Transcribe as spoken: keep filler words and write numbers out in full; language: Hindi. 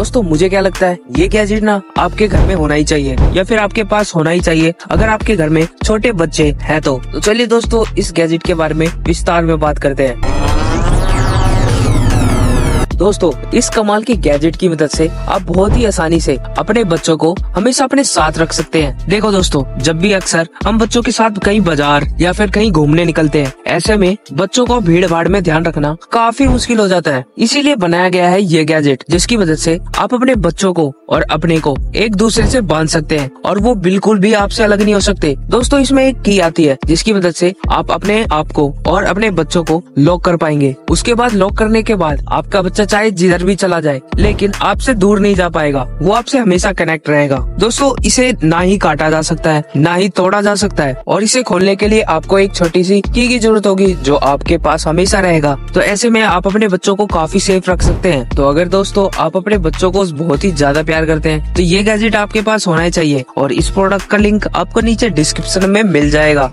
दोस्तों मुझे क्या लगता है ये गैजेट ना आपके घर में होना ही चाहिए या फिर आपके पास होना ही चाहिए अगर आपके घर में छोटे बच्चे हैं तो, तो चलिए दोस्तों इस गैजेट के बारे में विस्तार में बात करते हैं। दोस्तों इस कमाल की गैजेट की मदद से आप बहुत ही आसानी से अपने बच्चों को हमेशा अपने साथ रख सकते हैं। देखो दोस्तों, जब भी अक्सर हम बच्चों के साथ कहीं बाजार या फिर कहीं घूमने निकलते हैं, ऐसे में बच्चों को भीड़ भाड़ में ध्यान रखना काफी मुश्किल हो जाता है। इसीलिए बनाया गया है ये गैजेट, जिसकी मदद से आप अपने बच्चों को और अपने को एक दूसरे से बांध सकते हैं और वो बिल्कुल भी आपसे अलग नहीं हो सकते। दोस्तों इसमें एक की आती है जिसकी मदद से आप अपने आप को और अपने बच्चों को लॉक कर पाएंगे। उसके बाद लॉक करने के बाद आपका बच्चा चाहे जिधर भी चला जाए लेकिन आपसे दूर नहीं जा पाएगा, वो आपसे हमेशा कनेक्ट रहेगा। दोस्तों इसे ना ही काटा जा सकता है, ना ही तोड़ा जा सकता है और इसे खोलने के लिए आपको एक छोटी सी की की जरूरत होगी जो आपके पास हमेशा रहेगा। तो ऐसे में आप अपने बच्चों को काफी सेफ रख सकते हैं। तो अगर दोस्तों आप अपने बच्चों को बहुत ही ज्यादा प्यार करते हैं तो ये गैजेट आपके पास होना चाहिए और इस प्रोडक्ट का लिंक आपको नीचे डिस्क्रिप्शन में मिल जाएगा।